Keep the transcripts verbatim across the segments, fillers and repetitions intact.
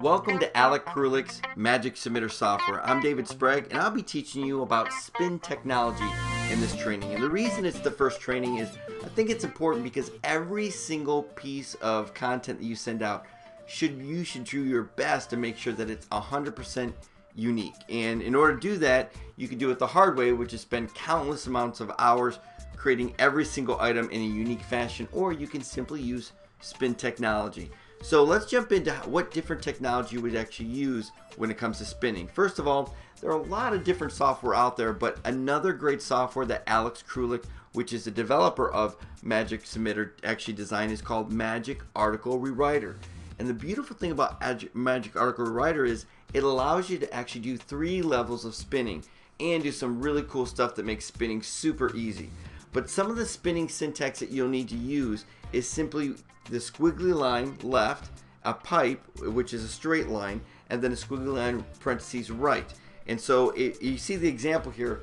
Welcome to Alex Krulik's Magic Submitter Software. I'm David Sprague, and I'll be teaching you about spin technology in this training. And the reason it's the first training is I think it's important because every single piece of content that you send out, should you should do your best to make sure that it's one hundred percent unique. And in order to do that, you can do it the hard way, which is spend countless amounts of hours creating every single item in a unique fashion, or you can simply use spin technology. So let's jump into what different technology you would actually use when it comes to spinning. First of all, there are a lot of different software out there, but another great software that Alex Krulik, which is the developer of Magic Submitter, actually designed is called Magic Article Rewriter. And the beautiful thing about Magic Article Rewriter is it allows you to actually do three levels of spinning and do some really cool stuff that makes spinning super easy. But some of the spinning syntax that you'll need to use is simply the squiggly line left, a pipe, which is a straight line, and then a squiggly line parentheses right. And so it, you see the example here,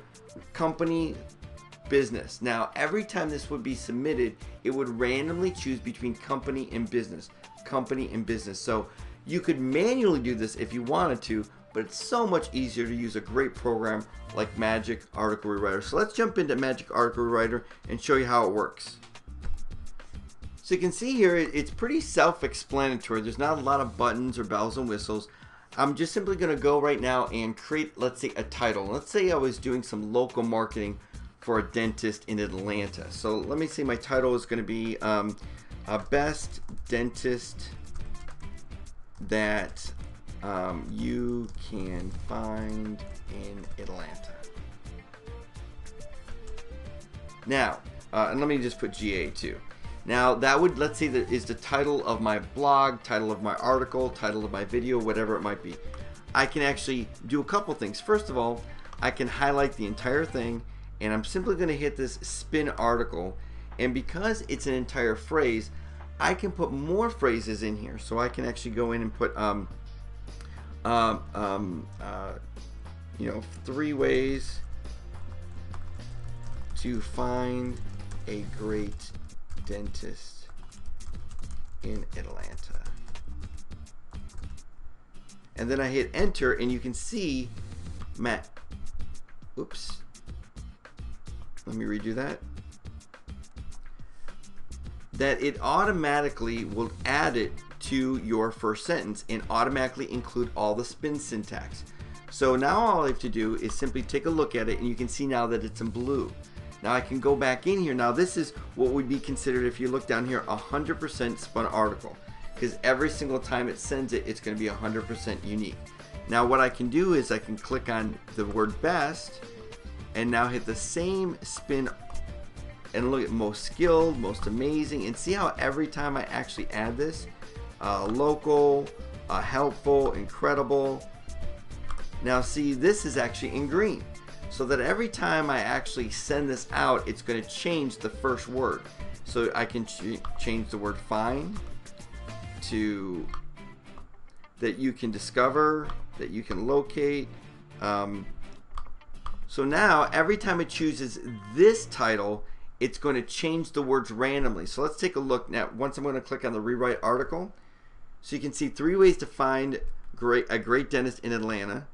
company, business. Now every time this would be submitted, it would randomly choose between company and business, company and business. So you could manually do this if you wanted to, but it's so much easier to use a great program like Magic Article Rewriter. So let's jump into Magic Article Rewriter and show you how it works. So you can see here, it's pretty self-explanatory. There's not a lot of buttons or bells and whistles. I'm just simply going to go right now and create, let's say, a title. Let's say I was doing some local marketing for a dentist in Atlanta. So let me see, my title is going to be um, a best dentist that um, you can find in Atlanta. Now, uh, and let me just put G A too. Now that would, let's say that is the title of my blog, title of my article, title of my video, whatever it might be. I can actually do a couple things. First of all, I can highlight the entire thing, and I'm simply going to hit this spin article. And because it's an entire phrase, I can put more phrases in here. So I can actually go in and put, um, um, um, uh, you know, three ways to find a great dentist in Atlanta, and then I hit enter, and you can see Matt oops let me redo that that it automatically will add it to your first sentence and automatically include all the spin syntax. So now all I have to do is simply take a look at it, and you can see now that it's in blue. Now I can go back in here. Now this is what would be considered, if you look down here, one hundred percent spun article, because every single time it sends it, it's going to be one hundred percent unique. Now what I can do is I can click on the word best and now hit the same spin and look at most skilled, most amazing, and see how every time I actually add this, uh, local, uh, helpful, incredible. Now see, this is actually in green. So that every time I actually send this out, it's going to change the first word. So I can ch change the word find to that you can discover, that you can locate. Um, so now every time it chooses this title, it's going to change the words randomly. So let's take a look now. Once I'm going to click on the rewrite article, so you can see three ways to find great, a great dentist in Atlanta.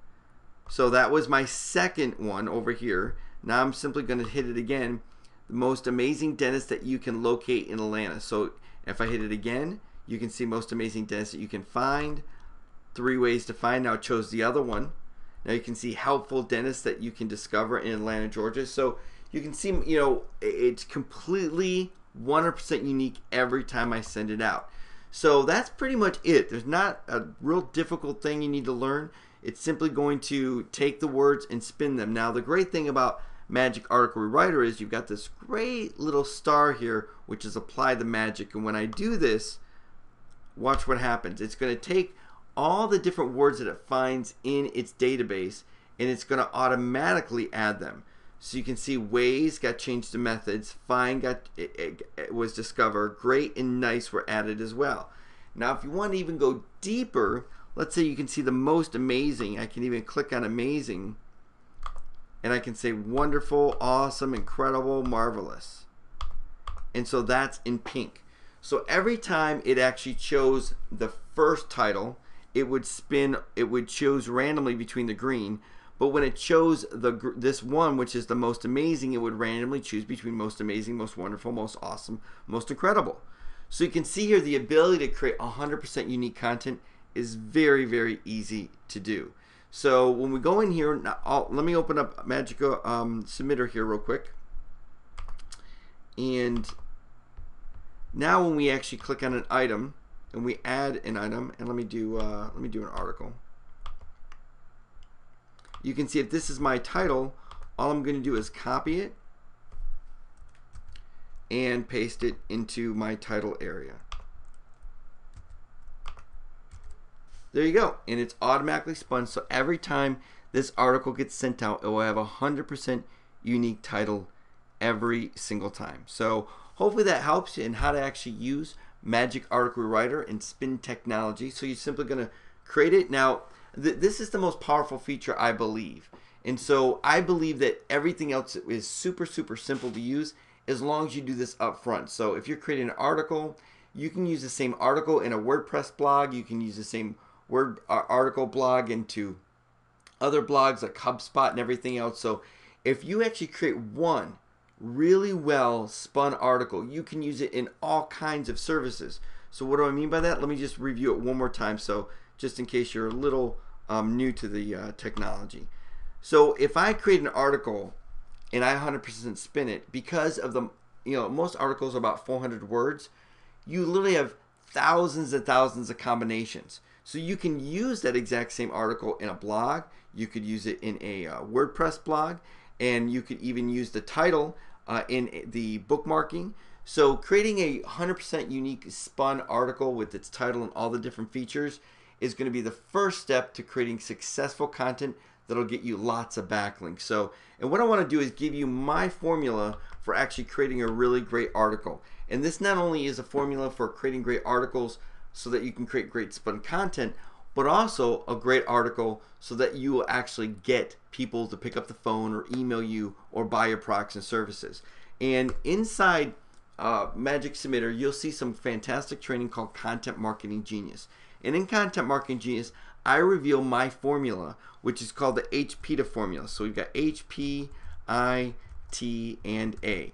So that was my second one over here. Now I'm simply going to hit it again. The most amazing dentist that you can locate in Atlanta. So if I hit it again, you can see most amazing dentist that you can find. Three ways to find. Now I chose the other one. Now you can see helpful dentists that you can discover in Atlanta, Georgia. So you can see, you know, it's completely one hundred percent unique every time I send it out. So that's pretty much it. There's not a real difficult thing you need to learn. It's simply going to take the words and spin them. Now the great thing about Magic Article Rewriter is you've got this great little star here, which is apply the magic. And when I do this, watch what happens. It's going to take all the different words that it finds in its database, and it's going to automatically add them. So you can see ways got changed to methods, find got it, it, it was discover, great and nice were added as well. Now if you want to even go deeper, let's say you can see the most amazing. I can even click on amazing, and I can say wonderful, awesome, incredible, marvelous. And so that's in pink. So every time it actually chose the first title, it would spin, it would choose randomly between the green. But when it chose the this one, which is the most amazing, it would randomly choose between most amazing, most wonderful, most awesome, most incredible. So you can see here the ability to create one hundred percent unique content is very, very easy to do. So when we go in here, I'll, let me open up Magic um, Submitter here real quick. And now when we actually click on an item and we add an item, and let me do uh, let me do an article. You can see if this is my title, all I'm going to do is copy it and paste it into my title area. There you go, and it's automatically spun, so every time this article gets sent out, it will have a one hundred percent unique title every single time. So hopefully that helps you in how to actually use Magic Article Rewriter and spin technology. So you're simply going to create it. Now, this is the most powerful feature, I believe. And so I believe that everything else is super, super simple to use as long as you do this up front. So if you're creating an article, you can use the same article in a WordPress blog. You can use the same Word article blog into other blogs like HubSpot and everything else. So if you actually create one really well spun article, you can use it in all kinds of services. So what do I mean by that? Let me just review it one more time. So just in case you're a little um, new to the uh, technology. So if I create an article and I one hundred percent spin it, because of the, you know, most articles are about four hundred words, you literally have thousands and thousands of combinations. So you can use that exact same article in a blog, you could use it in a uh, WordPress blog, and you could even use the title uh, in the bookmarking. So creating a one hundred percent unique spun article with its title and all the different features is going to be the first step to creating successful content that'll get you lots of backlinks. So, and what I want to do is give you my formula for actually creating a really great article. And this not only is a formula for creating great articles so that you can create great spun content, but also a great article so that you will actually get people to pick up the phone or email you or buy your products and services. And inside uh, Magic Submitter, you'll see some fantastic training called Content Marketing Genius. And in Content Marketing Genius, I reveal my formula, which is called the H P T A formula. So we've got H, P, I, T, and A.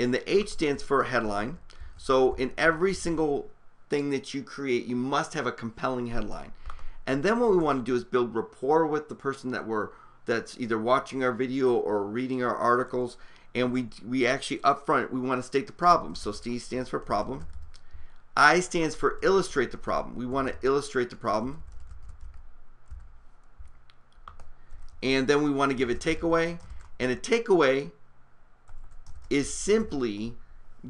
And the H stands for headline. So in every single thing that you create, you must have a compelling headline. And then what we want to do is build rapport with the person that we're that's either watching our video or reading our articles. And we we actually up front we want to state the problem. So C stands for problem. I stands for illustrate the problem. We want to illustrate the problem. And then we want to give a takeaway. And a takeaway is simply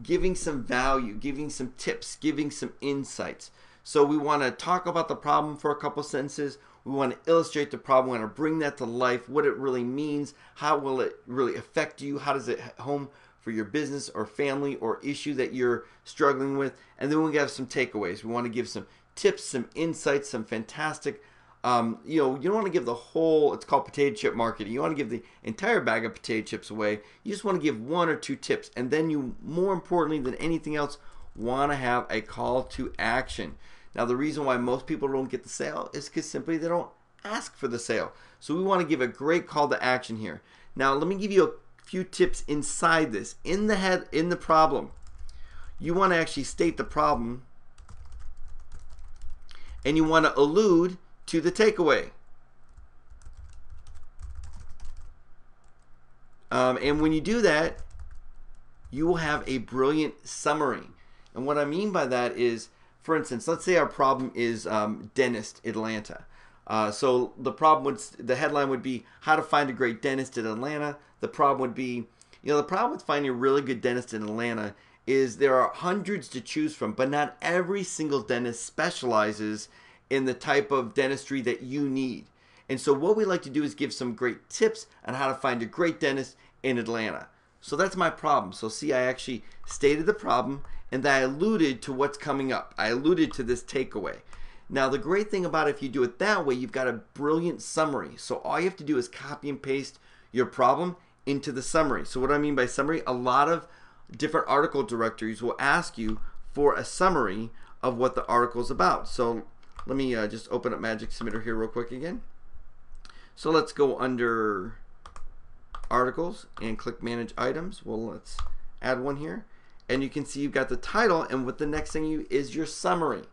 giving some value, giving some tips, giving some insights. So we want to talk about the problem for a couple sentences. We want to illustrate the problem. We want to bring that to life, what it really means. How will it really affect you? How does it hit home for your business or family or issue that you're struggling with? And then we have some takeaways. We want to give some tips, some insights, some fantastic, um, you know, you don't want to give the whole, it's called potato chip marketing. You want to give the entire bag of potato chips away. You just want to give one or two tips. And then you, more importantly than anything else, want to have a call to action. Now the reason why most people don't get the sale is because simply they don't ask for the sale. So we want to give a great call to action here. Now let me give you a few tips inside this. In the head, in the problem, you want to actually state the problem, and you want to allude to the takeaway. Um, and when you do that, you will have a brilliant summary. And what I mean by that is, for instance, let's say our problem is um, dentist Atlanta. Uh, so the problem would, the headline would be how to find a great dentist in Atlanta. The problem would be, you know, the problem with finding a really good dentist in Atlanta is there are hundreds to choose from, but not every single dentist specializes in the type of dentistry that you need. And so what we like to do is give some great tips on how to find a great dentist in Atlanta. So that's my problem. So see, I actually stated the problem, and I alluded to what's coming up. I alluded to this takeaway. Now the great thing about it, if you do it that way, you've got a brilliant summary. So all you have to do is copy and paste your problem into the summary. So what do I mean by summary? A lot of different article directories will ask you for a summary of what the article is about. So Let me uh, just open up Magic Submitter here real quick again. So let's go under articles and click manage items. Well, let's add one here, and you can see you've got the title, and what the next thing you is your summary.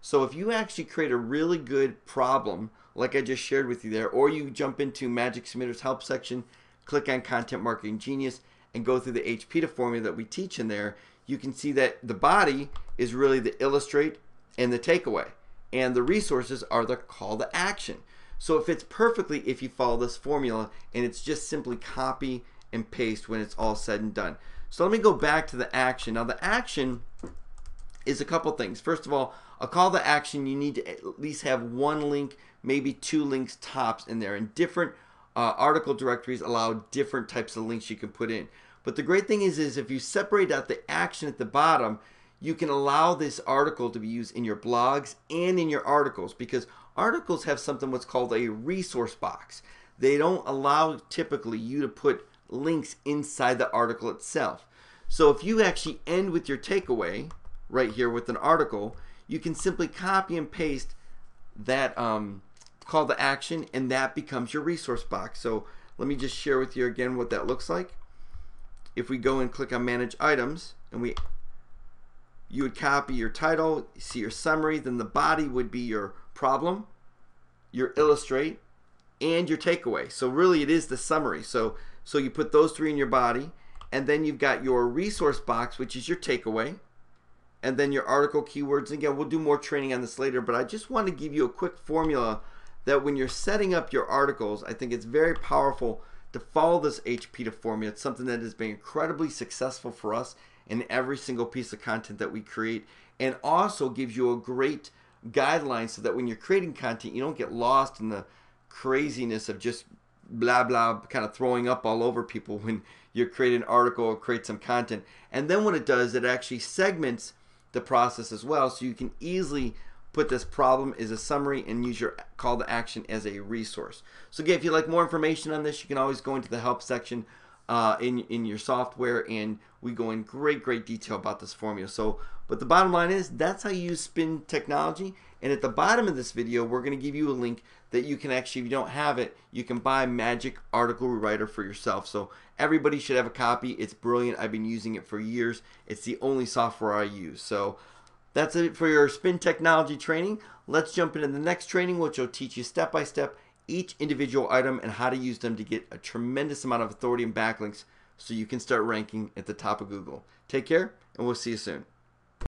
So if you actually create a really good problem like I just shared with you there, or you jump into Magic Submitter's help section, click on Content Marketing Genius, and go through the H P T A formula that we teach in there, you can see that the body is really the illustrate and the takeaway, and the resources are the call to action. So it fits perfectly if you follow this formula, and it's just simply copy and paste when it's all said and done. So let me go back to the action. Now the action is a couple things. First of all, a call to action, you need to at least have one link, maybe two links tops in there, and different uh, article directories allow different types of links you can put in. But the great thing is, is if you separate out the action at the bottom, you can allow this article to be used in your blogs and in your articles, because articles have something what's called a resource box. They don't allow typically you to put links inside the article itself. So if you actually end with your takeaway right here with an article, you can simply copy and paste that um, call to action, and that becomes your resource box. So let me just share with you again what that looks like. If we go and click on manage items, and we you would copy your title, see your summary, then the body would be your problem, your illustrate, and your takeaway. So really it is the summary. So so you put those three in your body, and then you've got your resource box, which is your takeaway, and then your article keywords. Again, we'll do more training on this later, but I just want to give you a quick formula that when you're setting up your articles, I think it's very powerful to follow this H P T A formula. It's something that has been incredibly successful for us in every single piece of content that we create, and also gives you a great guideline so that when you're creating content, you don't get lost in the craziness of just blah blah kind of throwing up all over people when you create an article or create some content. And then what it does, it actually segments the process as well, so you can easily put this problem as a summary and use your call to action as a resource. So again, if you'd like more information on this, you can always go into the help section Uh, in, in your software, and we go in great great detail about this formula. So but the bottom line is that's how you use spin technology. And at the bottom of this video, we're going to give you a link that you can actually, if you don't have it, you can buy Magic Article Rewriter for yourself. So everybody should have a copy. It's brilliant. I've been using it for years. It's the only software I use. So that's it for your spin technology training. Let's jump into the next training, which will teach you step by step each individual item and how to use them to get a tremendous amount of authority and backlinks so you can start ranking at the top of Google. Take care, and we'll see you soon.